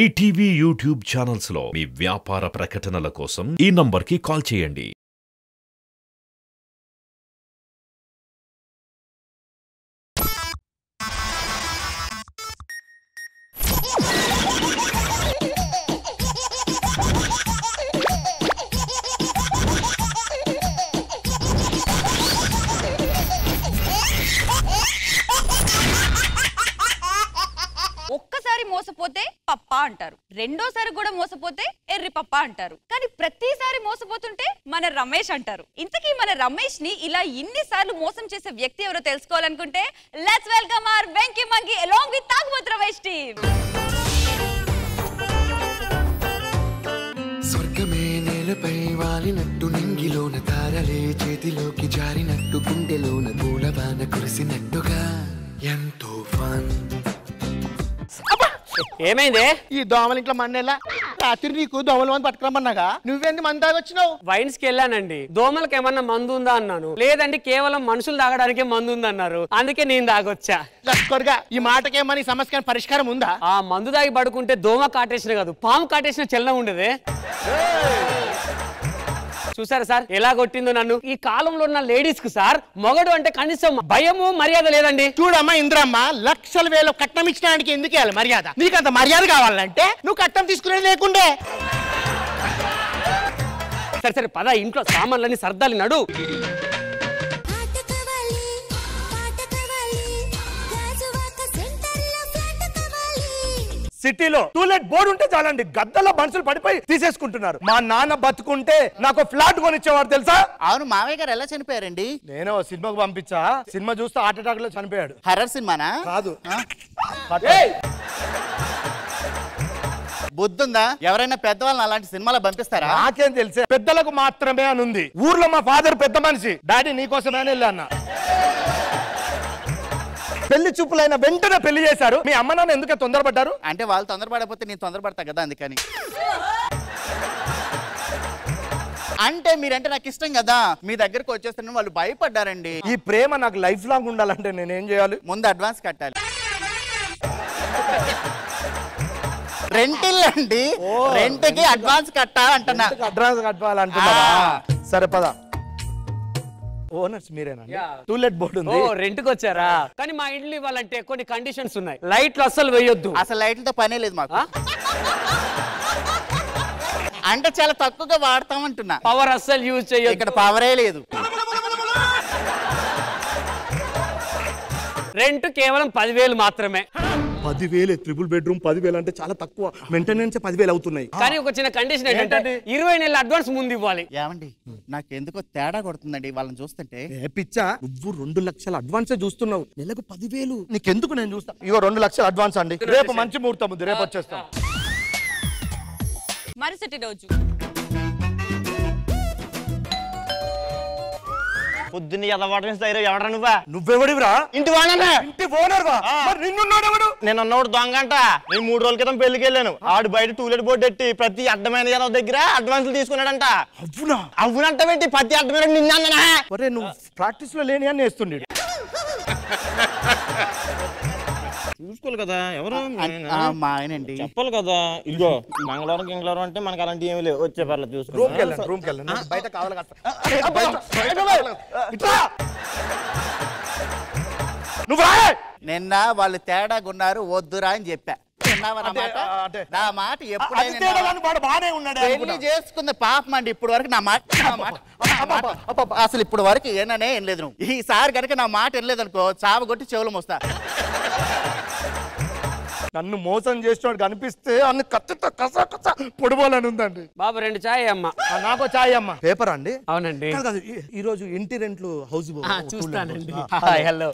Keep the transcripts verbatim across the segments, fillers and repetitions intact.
ETV YouTube channels లో మీ వ్యాపార ప్రకటనల కోసం ఈ నంబర్ కి కాల్ చేయండి। మోసపోతే పప్ప అంటారు, రెండోసారి కూడా మోసపోతే ఎర్రి పప్ప అంటారు, కానీ ప్రతిసారి మోసపోతుంటే మన రమేష్ అంటారు। ఇంతకీ మన రమేష్ ని ఇలా ఇన్నిసార్లు మోసం చేసే వ్యక్తి ఎవరో తెలుసుకోవాలనుకుంటే let's welcome our Venky monkey along with Thagubothu Ramesh team. స్వర్గమే నేలపై వాలినట్టు నింగిలోన తారలే చేతిలోకి జారినట్టు గుండెలోన పూలవాన కురిసినట్టుగా ఎంతో ఫన్। దోమలింట్లో మండేలా రాత్రి నీకు దోమలు మంది పట్టుకురమ్మన్నాగా నువ్వేంది మంది తాగొచ్చినావు? వైన్స్ కి వెళ్ళానండి, దోమలకి ఏమన్నా మందు ఉందా అన్నాను, లేదండి కేవలం మనుషులు తాగడానికే మందు ఉందన్నారు, అందుకే నేను తాగొచ్చా। ఈ మాటకేమని సమస్య పరిష్కారం ఉందా? ఆ మందు తాగి పడుకుంటే దోమ కాటేసిన కాదు పాము కాటేసిన చలనం ఉండేదే। చూసారా సార్ ఎలా కొట్టిందో నన్ను? ఈ కాలంలో ఉన్న లేడీస్ కు సార్ మొగడు అంటే కనీసం భయము మర్యాద లేదండి। చూడమ్మా ఇంద్రమ్మ, లక్షల వేల కట్నం ఇచ్చినానికి ఎందుకు ఇవ్వాలి మర్యాద? నీకు అంత మర్యాద కావాలంటే నువ్వు కట్నం తీసుకునే లేకుండే సరే సరే పద, ఇంట్లో సామాన్లన్నీ సర్దాలి నడు। సిటీలో టూలెట్ బోర్డు ఉంటే చాలండి, గద్దల మనుషులు పడిపోయి తీసేసుకుంటున్నారు। మా నాన్న బతుకుంటే నాకు ఫ్లాట్ కొనిచ్చేవాడు తెలుసా? అవును, మావయ్య గారు ఎలా చనిపోయారండి? నేను సినిమాకు పంపించా, సినిమా చూస్తే హార్ట్ అటాక్ లో చనిపోయాడు। హర్రర్ సినిమానా? కాదు, బుద్ధుందా? ఎవరైనా పెద్దవాళ్ళని అలాంటి సినిమాలో పంపిస్తారా? నాకేం తెలుసే, పెద్దలకు మాత్రమే అని ఉంది। ఊర్లో మా ఫాదర్ పెద్ద మనిషి, డాడీ నీకోసమే అని వెళ్ళా అన్న, పెళ్లి చూపులైన వెంటనే పెళ్లి చేశారు। మీ అమ్మ నాన్న ఎందుకు తొందరపడ్డారు అంటే, వాళ్ళు తొందరపడకపోతే నేను తొందరపడతా కదా అందుకని। అంటే మీరంటే నాకు ఇష్టం కదా, మీ దగ్గరకు వచ్చేస్తాను వాళ్ళు భయపడ్డారండి। ఈ ప్రేమ నాకు లైఫ్ లాంగ్ ఉండాలంటే నేనేం చేయాలి? ముందు అడ్వాన్స్ కట్టాలి, రెంటిల్లండి, రెంట్కి అడ్వాన్స్ కట్టాలంటున్నా, అడ్వాన్స్ కట్టాలంటున్నా। సరే పద, ఓనర్స్ మీరేనా? టూలెట్ బోర్డు ఉంది, రెంట్కి వచ్చారా? కానీ మా ఇల్లు ఇవ్వాలంటే కొన్ని కండిషన్స్ ఉన్నాయి। లైట్లు అసలు వేయొద్దు, అసలు లైట్లతో పనే లేదు మాకు, అంటే చాలా తక్కువగా వాడతాం అంటున్నా। పవర్ అస్సలు యూజ్ చేయొద్దు, ఇక్కడ పవరే లేదు। రెంట్ కేవలం పదివేలు మాత్రమే, పదివేలే, ట్రిపుల్ బెడ్రూమ్ పదివేలు అంటే చాలా తక్కువ, మెయింటెనెన్స్ పదివేలు అవుతున్నాయి। కానీ ఒక చిన్న కండిషన్ ఏంటంటే ఇరవై నెలల అడ్వాన్స్ ముందు ఇవ్వాలి। ఏమండి నాకు ఎందుకో తేడా కొడుతుందండి వాళ్ళని చూస్తుంటే। పిచ్చా, నువ్వు రెండు లక్షల అడ్వాన్స్ చూస్తున్నావు, నెలకు పదివేలు నీకెందుకు? నేను చూస్తా, ఇగో రెండు లక్షల అడ్వాన్స్ అండి, రేపు మంచి ముహూర్తం ఉంది, రేపు వచ్చేస్తాం। మరుసటి రోజు పొద్దున్న ఎదవాడిని సైరో, ఎవడా నువ్వా? నువ్వెవడివిరా? ఇంటి వాడన్నా, ఇంటి ఓనర్వా? మరి నిన్నున్నాడెవడు? నేను అన్నోడు దొంగంట, నేను మూడు రోజుల క్రితం పెళ్లికి వెళ్ళాను, ఆడు బయట టూలెట్ బోర్డు ఎట్టి ప్రతి అడ్డమైన ఎదవ దగ్గర అడ్వాన్సులు తీసుకున్నాడంట। అవునా? అవునంట, పెట్టి ప్రతి అడ్డమైన నిన్నన్నా ఒరే నువ్వు ప్రాక్టీస్ లో లేని అని వేస్తున్నాడు చూసుకోవాలి కదా ఎవరు? మా ఆయనండి, చెప్పాలి కదా। ఇదిగో మంగళవారం గింగళవారం అంటే మనకు అలాంటివి ఏమి లేవు, వచ్చే పర్లేదు చూసుకోవాలి। నిన్న వాళ్ళు తేడాగున్నారు వద్దురా అని చెప్పా, నా మాట ఎప్పుడు చేసుకుంది పాపం అండి, ఇప్పుడు వరకు నా మాట అసలు ఇప్పుడు వరకు ఏననే ఏం లేదు, నువ్వు ఈసారి కనుక నా మాట వినలేదు అనుకో చావగొట్టి చెవులు మోస్తా। నన్ను మోసం చేసినోడు కనిపిస్తే అన్ని కత్తితో కస కస పొడిపోలని ఉందండి బాబు। రెండు చాయ్ అమ్మ, నాకు చాయ్ అమ్మ। పేపర్ అండి? అవునండి, ఈ రోజు ఇంటి రెంట్లు హౌస్ చూస్తానండి। హలో,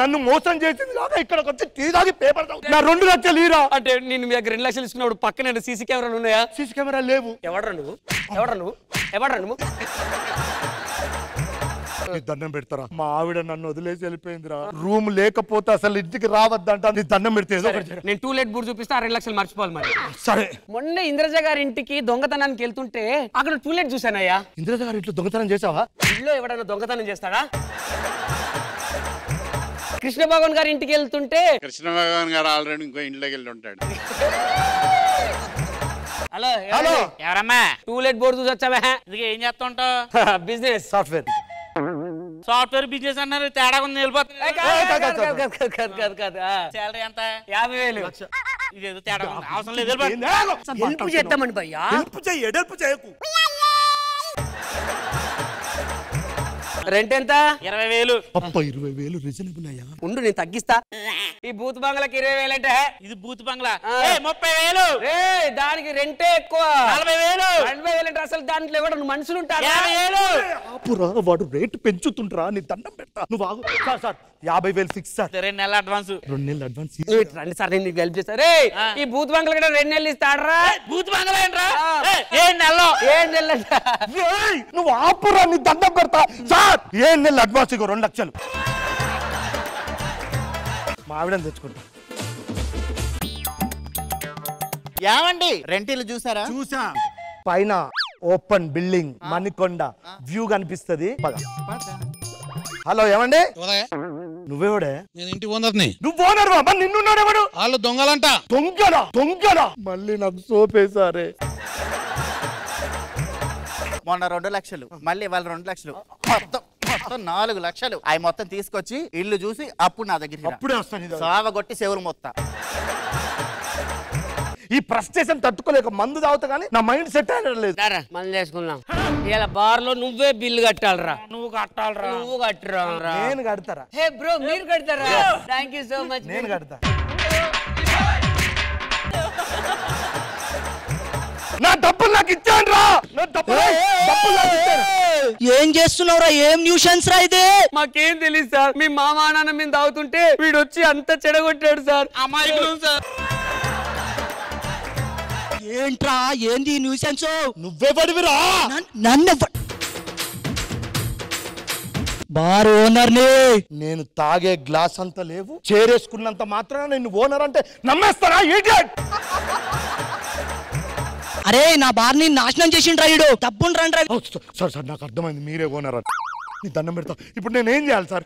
నన్ను మోసం చేసింది కాక ఇక్కడికి వచ్చి టీ తాగి పేపర్ తాగు, నా రెండు లక్షలు ఇరా అంటే నేను మీ దగ్గర రెండు లక్షలు ఇచ్చుకున్నాడు, పక్కన సీసీ కెమెరాలు ఉన్నాయా? సీసీ కెమెరాలు లేవు। ఎవడరా నువ్వు? ఎవడరా నువ్వు? ఎవడరా నువ్వు? దండం పెడతారా? మా ఆవిడ నన్ను వదిలేసి వెళ్ళిపోయిందిరా, రూమ్ లేకపోతే అసలు ఇంటికి రావద్దంట, నీ దండం పెడితే నేను టూలెట్ బోర్డు చూపిస్తా, రెండు లక్షలు మర్చిపోవాలి మరి। సరే, మొన్న ఇంద్రజ గారి ఇంటికి దొంగతనానికి వెళ్తుంటే అక్కడ టూలెట్ చూసానయ్యా। ఇంద్రజ గారి ఇంట్లో దొంగతనం చేసావా? ఇల్లు ఎవడన్నా దొంగతనం చేస్తాడా? కృష్ణ భగవాన్ గారి ఇంటికి వెళ్తుంటే కృష్ణ భగవాన్ గారు ఆల్రెడీ ఇంకో ఇంట్లోకి వెళ్ళి ఉంటాడు. హలో హలో ఎవరమ్మా టూలెట్ బోర్డు చూసి వచ్చావా? ఇది ఏం చేస్తుంటావ్? బిజినెస్ సాఫ్ట్‌వేర్ సాఫ్ట్‌వేర్ బిజినెస్ అన్నారు తేడా కొంచెం వెళ్ళిపోతుంది. సాలరీ ఎంత? యాభై వేలు. ఇదేదో తేడా అవసరం లేదు వెళ్ళిపోతుంది. హెల్ప్ చేస్తామని భయ్యా హెల్ప్ చేయ హెల్ప్ చేయకు. రెంట్ ఎంత? ఇరవై వేలు. అప్ప ఇరవై వేలు రీజనబుల్ అయ్యా. ఉండు నేను తగ్గిస్తా. ఈ భూత్ బంగ్లాకి ఇరవై వేలు అంటే ఇది భూత్ బంగ్లా. ఏ ముప్పై వేలు. ఏయ్ దానికి రెంటే ఎక్కువ. నలభై వేలు. నలభై వేలు అంటే అసలు దాంట్లో ఎవడ మనుషులు ఉంటారు? యాభై వేలు. పురా వాడు రేట్ పెంచుతుంటరా నీ దండం పెడతా. నువ్వు ఆగు. సార్ సార్ యాభై వేలు ఫిక్స్ సార్. రెండు నెలల అడ్వాన్స్. రెండు నెలల అడ్వాన్స్. ఏయ్ రండి సార్ నేను హెల్ప్ చేస్తా. రేయ్ ఈ భూత్ బంగ్లా కూడా రెండు నెలలు ఇస్తాడరా? భూత్ బంగ్లా ఏంట్రా? ఏయ్ ఏ నెలలో? ఏ నెలలో? ఏయ్ నువ్వు ఆపురా నీ దండం పెడతా. సార్ ఏ నెల అడ్వాన్స్ ఇగో రెండు లక్షలు. మావిడని తెచ్చుకుంటా. ఏమండి రెంటిలు చూసారా? చూసా. పైన ఓపెన్ బిల్డింగ్ మణికొండ వ్యూ కనిపిస్తుంది. హలో ఏమండి నువ్వేవడే? నేను ఇంటి ఓనర్ని. నువ్వు ఓనర్ వా? మరి నిన్నున్నాడు ఎవడు? వాళ్ళు దొంగలంట. దొంగలా? దొంగలా? మళ్ళీ నాకు సోపేశారే. మొన్న రెండు లక్షలు మళ్ళీ వాళ్ళ రెండు లక్షలు మొత్తం మొత్తం నాలుగు లక్షలు అవి మొత్తం తీసుకొచ్చి ఇల్లు చూసి అప్పుడు నా దగ్గర సావగొట్టి సేవలు మొత్తం. ఈ ఫ్రస్ట్రేషన్ తట్టుకోలేక మందు తాగుతా కానీ నా మైండ్ సెట్ అవ్వలేదు. మందు చేసుకున్నాం. ఇలా బార్ లో నువ్వే బిల్లు కట్టాలరా? నువ్వు కట్టాలరా? నువ్వు కట్టరా? నేను కడతారా? హే బ్రో మీరు కడతారా? Thank you so much. నేను కడతా. నా డబ్బులు నాకు ఇచ్చాను రా. నా డబ్బులు డబ్బులు నాకు ఇచ్చాను. ఏం చేస్తున్నావురా? ఏం న్యూషన్స్ రా ఇది? మాకేం తెలియదు సార్. మీ మామ నాన్న మీద తాగుతుంటే వీడు వచ్చి అంత చెడగొట్టాడు సార్. అమాయకులు సార్. ఏంట్రా ఏంది న్యూషన్స్? నువ్వెవడివిరా? నన్ను బార్ ఓనర్ని. నేను తాగే గ్లాస్ అంత లేవు చేరేసుకున్నంత మాత్రాన నిన్ను ఓనర్ అంటే నమ్మేస్తారా? ఇడియట్. అరే నా బార్ ని నాశనం చేసిండ్రా వీడు. డబ్బుని రండి. సార్ సార్ నాకు అర్థమైంది మీరే ఓనర్ అని. నీ దండం పెడతా. ఇప్పుడు నేను ఏం చేయాలి సార్?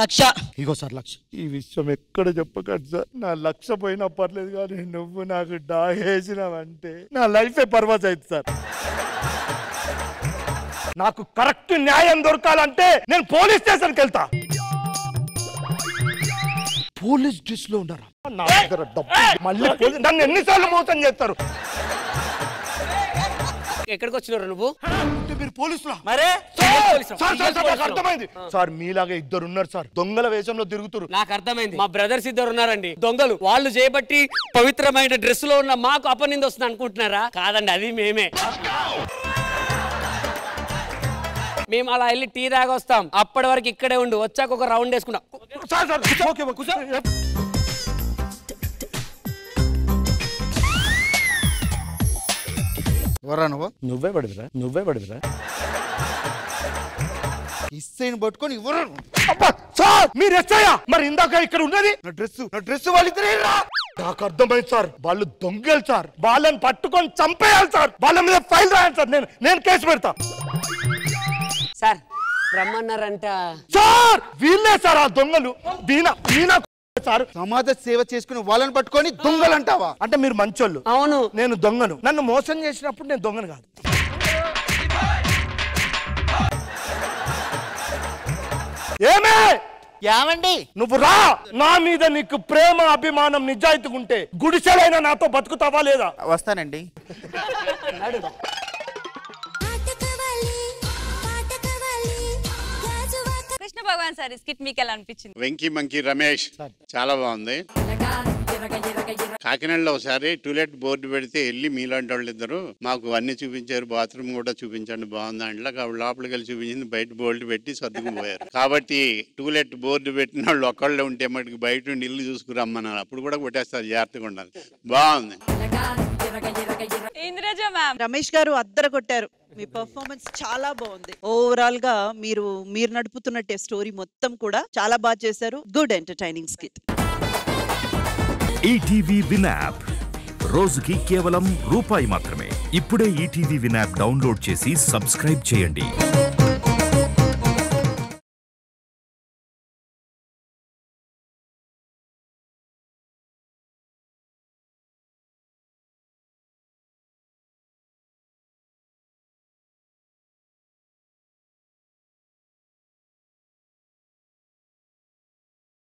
లక్ష ఇగో సార్ లక్ష. ఈ విషయం ఎక్కడ చెప్పకండి సార్. నా లక్ష పోయినా పర్లేదు కానీ నువ్వు నాకు డాగేసినావంటే నా లైఫే పర్వాస్ అవుతుంది సార్. నాకు కరెక్ట్ న్యాయం దొరకాలంటే నేను పోలీస్ స్టేషన్కి వెళ్తా. పోలీస్ స్టేషన్ లో ఉన్నారా? నా దగ్గర డబ్బు మళ్ళీ నన్ను ఎన్నిసార్లు మోసం చేస్తారు? ఎక్కడికి వచ్చినారు నువ్వు? సార్ మీలాగా ఇద్దరు ఉన్నారు సార్. దొంగల వేషంలో తిరుగుతారు. నాకు అర్థమైంది. మా బ్రదర్స్ ఇద్దరు ఉన్నారండి దొంగలు. వాళ్ళు చేయబట్టి పవిత్రమైన డ్రెస్ లో ఉన్న మాకు అపనింద వస్తుంది అనుకుంటున్నారా? కాదండి అది మేమే. మేము అలా వెళ్ళి టీ తాగి వస్తాం. అప్పటి వరకు ఇక్కడే ఉండి వచ్చాక ఒక రౌండ్ వేసుకుంటాం. నువ్వు నువ్వే పడిదిరా నువ్వే పడిదిరా ఇస్తేని పట్టుకొని ఇవ్వరు. మీరు ఎస్సయ్యా? మరి ఇందాక ఇక్కడ ఉన్నది నా డ్రెస్ నా డ్రెస్ వాళ్ళిద్దరే. నాకు అర్థమైంది సార్. వాళ్ళు దొంగలు సార్. వాళ్ళని పట్టుకొని చంపేయాలి సార్. వాళ్ళ మీద ఫైల్ రాయాలి సార్. నేను నేను కేసు పెడతా సార్. రమ్మన్నారంట సార్. వీళ్ళే సార్ ఆ దొంగలు. దీనా దీనా సార్. సమాజ సేవ చేసుకుని వాళ్ళని పట్టుకొని దొంగలు అంటావా? అంటే మీరు మంచోళ్ళు. అవును నేను దొంగను. నన్ను మోసం చేసినప్పుడు నేను దొంగను కాదు. ఏమే ఏమండి నువ్వు రా. నా మీద నీకు ప్రేమ అభిమానం నిజాయితీ ఉంటే గుడిసెలైనా నాతో బతుకుతావా లేదా? వస్తానండి. భగవాన్ సార్ స్కిట్ మీకు ఎలా అనిపించింది? వెంకీ మంకీ రమేష్ చాలా బాగుంది. కాకినాడలో ఒకసారి టూలెట్ బోర్డు పెడితే వెళ్ళి మీలాంటి వాళ్ళు ఇద్దరు మాకు అన్ని చూపించారు. బాత్రూమ్ కూడా చూపించండి బాగుంది అంటలా. లోపలికి వెళ్ళి చూపించింది. బయట బోర్డు పెట్టి సర్దుకుపోయారు. కాబట్టి టూలెట్ బోర్డు పెట్టిన వాళ్ళు ఒకళ్ళు ఉంటే మటుకు బయట నుండి ఇల్లు చూసుకురమ్మన్నారు. అప్పుడు కూడా కొట్టేస్తారు. జాగ్రత్తగా ఉండాలి. బాగుంది. ఇంద్రజ మ్యామ్ రమేష్ గారు అద్దర కొట్టారు. మీ పర్ఫార్మెన్స్ చాలా బాగుంది. ఓవరాల్ గా మీరు మీరు నడుపుతున్నట్టే స్టోరీ మొత్తం కూడా చాలా బాగా చేశారు. Good entertaining skit. ETV win app రోజుకి కేవలం రూపాయి మాత్రమే. ఇప్పుడే ఈటీవీ విన్ యాప్ డౌన్లోడ్ చేసి సబ్స్క్రైబ్ చేయండి.